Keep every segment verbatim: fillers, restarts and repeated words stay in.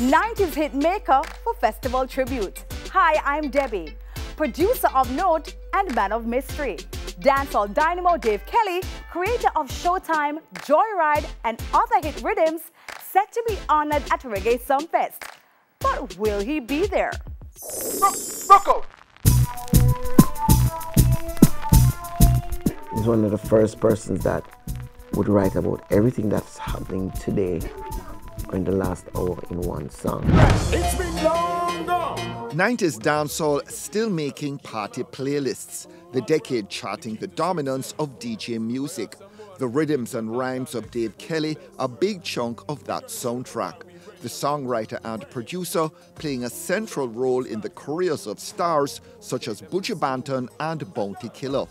nineties hit maker for festival tribute. Hi, I'm Debbie, producer of note and man of mystery. Dancehall dynamo Dave Kelly, creator of Showtime, Joyride and other hit rhythms, set to be honored at Reggae Sumfest. But will he be there? Rocco! He's one of the first persons that would write about everything that's happening today or in the last hour in one song. It's been long gone. nineties dancehall still making party playlists, the decade charting the dominance of D J music. The rhythms and rhymes of Dave Kelly, a big chunk of that soundtrack. The songwriter and producer playing a central role in the careers of stars such as Buju Banton and Bounty Killer.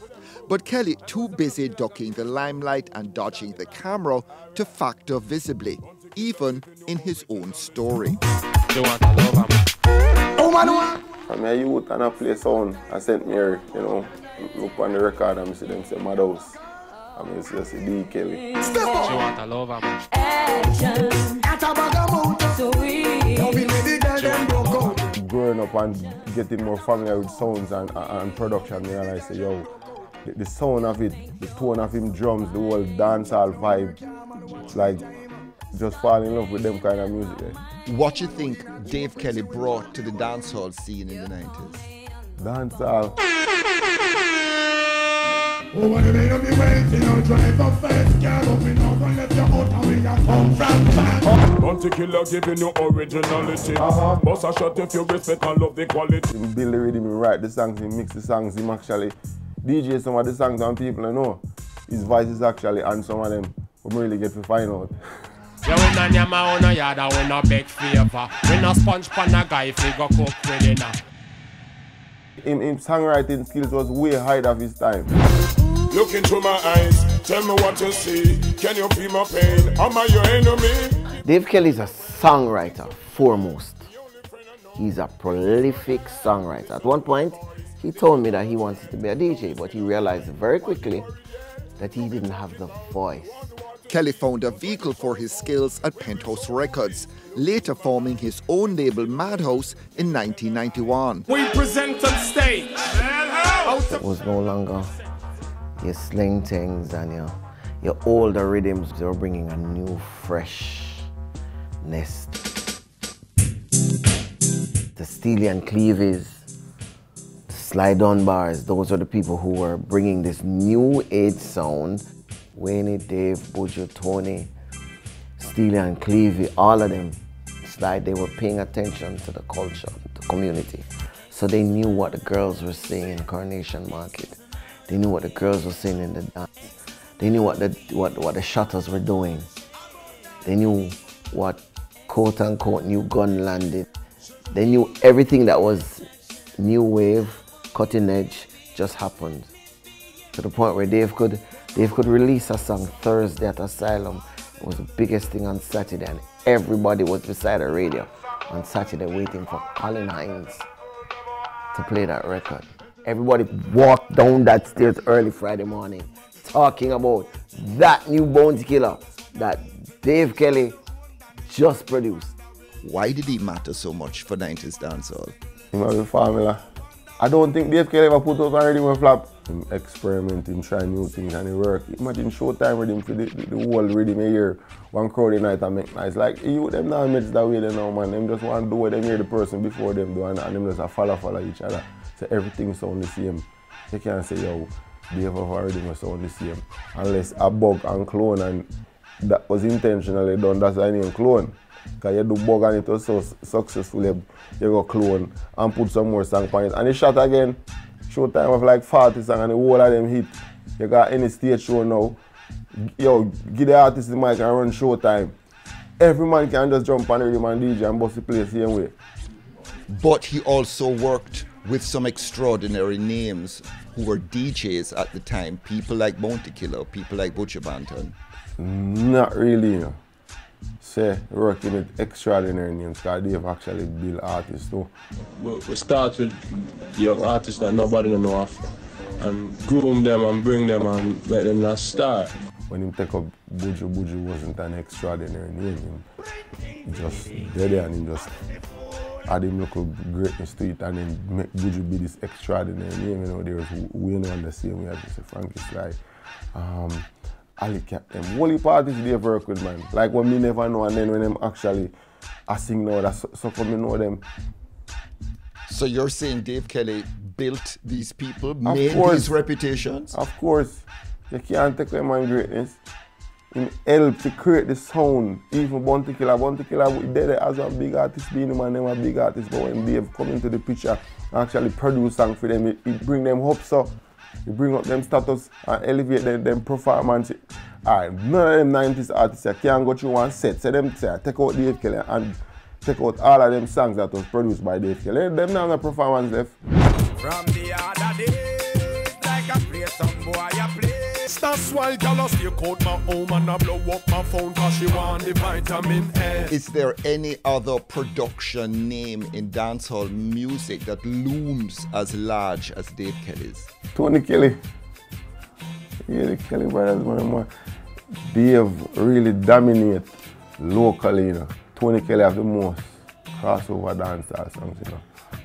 But Kelly too busy ducking the limelight and dodging the camera to factor visibly, even in his own story. I'm a youth and I play sound. I sent me here, you know, look on the record and I see them say Madhouse. I'm mean, just see D Kelly. Step up! She want a lover man. Growing up and getting more familiar with sounds and, and production, I realized, yo, the, the sound of it, the tone of him drums, the whole dancehall vibe, like, just fall in love with them kind of music. Eh? What you think Dave Kelly brought to the dancehall scene in the nineties? Dancehall. Bounty Killer giving you originality. Boss a shot if you respect and love the quality. Him build the rhythm, him write the songs, him mix the songs, him actually D J some of the songs and people I know. His voice is actually and some of them we really get to find out. You win on your man, on yard, I win a big favor. Win a sponge pan a guy if he go cook with dinner. Him, him songwriting skills was way ahead of his time. Look into my eyes, tell me what you see. Can you feel my pain? Am I your enemy? Dave Kelly is a songwriter, foremost. He's a prolific songwriter. At one point, he told me that he wanted to be a D J, but he realized very quickly that he didn't have the voice. Kelly found a vehicle for his skills at Penthouse Records, later forming his own label Madhouse in nineteen ninety-one. We present on stage. It was no longer your sling things and your, your older rhythms. They were bringing a new freshness. The Steely and Clevies, the Slide On Bars, those were the people who were bringing this new age sound. Wayne, Dave, Buju, Tony, Steely and Clevie, all of them. It's like they were paying attention to the culture, the community. So they knew what the girls were saying in Coronation Market. They knew what the girls were saying in the dance. They knew what the, what, what the shutters were doing. They knew what quote-unquote new gun landed. They knew everything that was new wave, cutting edge, just happened. To the point where Dave could, Dave could release a song Thursday at Asylum. It was the biggest thing on Saturday, and everybody was beside the radio on Saturday waiting for Colin Hines to play that record. Everybody walked down that stairs early Friday morning talking about that new Bounty Killer that Dave Kelly just produced. Why did he matter so much for nineties dancehall? He was a formula. I don't think Dave Kelly ever put out a rhythm flop. Him experiment, him try new things and it work. Imagine Showtime rhythm for the, the, the whole rhythm a year. One crowd a night and make nice. Like, you, them not mix that way now, man. Them just want to do what them hear the person before them do and, and them just a follow follow each other. So everything sound the same. They can't say, yo, they have a rhythm sound the same. Unless a bug and clone, and that was intentionally done, that's why I name clone. Because you do bug and it was so successful, you go clone and put some more song on it. And it shot again. Showtime of like forty songs and the whole of them hit. You got any stage show now, yo, give the artist the mic and run Showtime. Every man can just jump on the rhythm and D J and bust the place the same way. But he also worked with some extraordinary names who were D Js at the time. People like Bounty Killer, people like Buju Banton. Not really, you know. Say, working with extraordinary names, because they've actually built artists too. We, we start with young artists that nobody knows, and groom them and bring them and make them a star. when him take up Buju, Buju wasn't an extraordinary name. He just did it and he just add him local greatness to it and then make Buju be this extraordinary name. You know, there was Wayne on the same way as Mister Frankie Sly. Um, Ali kept them. Holy parties they work with, man. Like when me never know and then when them actually I sing now, that's so, so come me know them. So you're saying Dave Kelly built these people, of made course, these reputations? Of course. You can't take away my greatness. He helped to create the sound. Even Bounty Killer, Bounty Killer, we did it as a big artist, Beanie Man, them a big artist. But when Dave come into the picture and actually produce songs for them, it, it bring them up, so it bring up them status and elevate them, them performance. Alright, none of them nineties artists, you can't go through one set. So them say, take out Dave Kelly and take out all of them songs that was produced by Dave Kelly. Them now have no performance left. From the other days, like I play some boy, I play. That's why girl I still caught my home and I blow up my phone cause she want the vitamin A. Is there any other production name in dancehall music that looms as large as Dave Kelly's? Tony Kelly. Yeah, the Kelly brothers, one of my... Dave really dominate locally, you know. Tony Kelly have the most crossover dancer songs, you know.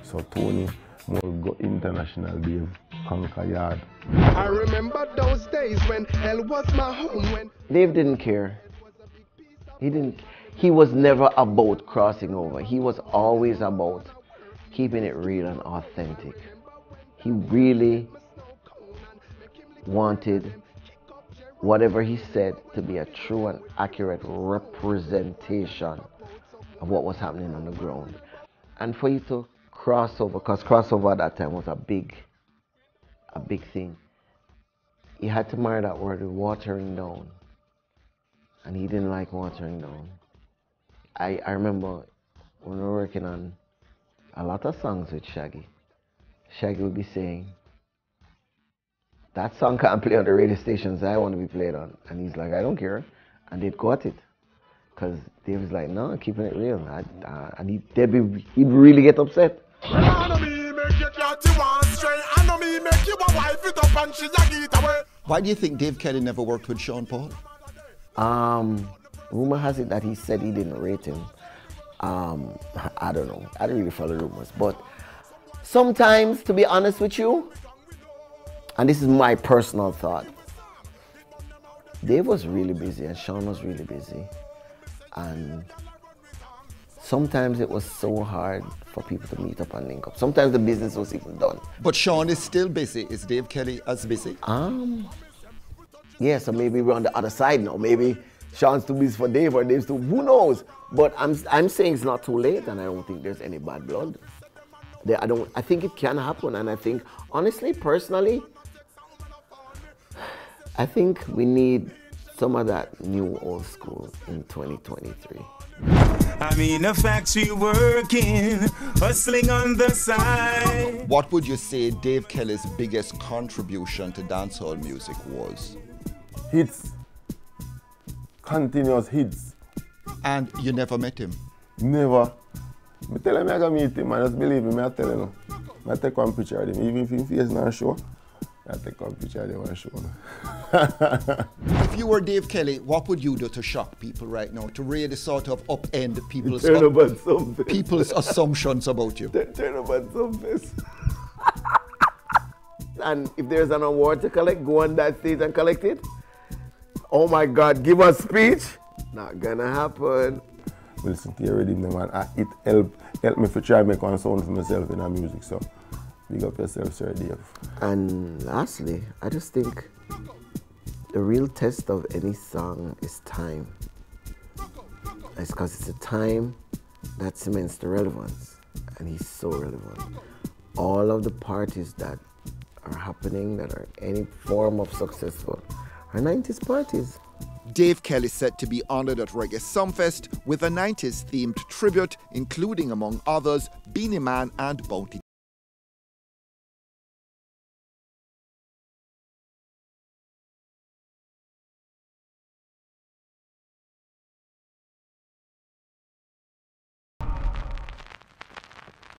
So Tony will go international, Dave. I remember those days when hell was my home. When Dave didn't care. He didn't. He was never about crossing over. He was always about keeping it real and authentic. He really wanted whatever he said to be a true and accurate representation of what was happening on the ground. And for you to cross over, because crossover at that time was a big a big thing. He had to marry that word with watering down. And he didn't like watering down. I, I remember when we were working on a lot of songs with Shaggy, Shaggy would be saying, that song can't play on the radio stations I want to be played on. And he's like, I don't care. And they'd got it. Because Dave was like, no, keeping it real. I, I, and he'd, they'd be, he'd really get upset. Why do you think Dave Kelly never worked with Sean Paul? Um, rumor has it that he said he didn't rate him. Um, I don't know. I don't really follow rumors. But sometimes, to be honest with you, and this is my personal thought, Dave was really busy and Sean was really busy. And sometimes it was so hard for people to meet up and link up. Sometimes the business was even done. But Sean is still busy. Is Dave Kelly as busy? Um, yeah, so maybe we're on the other side now. Maybe Sean's too busy for Dave or Dave's too, who knows? But I'm, I'm saying it's not too late and I don't think there's any bad blood. There, I, don't, I think it can happen and I think, honestly, personally, I think we need some of that new old school in twenty twenty-three. I'm in a factory working, hustling on the side. What would you say Dave Kelly's biggest contribution to dancehall music was? Hits. Continuous hits. And you never met him? Never. I tell him I can meet him, I just believe him, I tell him. I take one picture of him, even if he is not sure. I take one picture of him and show him. If you were Dave Kelly, what would you do to shock people right now? To really sort of upend people's, turn up, about something. people's assumptions about you? Turn about something. And if there's an award to collect, go on that stage and collect it. Oh my God, give a speech? Not gonna happen. Well, listen to your rhythm, man. I, it helped help me to try and make one sound for myself in our music, so. Big up yourself, Sir Dave. And lastly, I just think the real test of any song is time. It's because it's the time that cements the relevance. And he's so relevant. All of the parties that are happening, that are any form of successful, are nineties parties. Dave Kelly said to be honored at Reggae Sumfest with a nineties themed tribute, including among others, Beanie Man and Bounty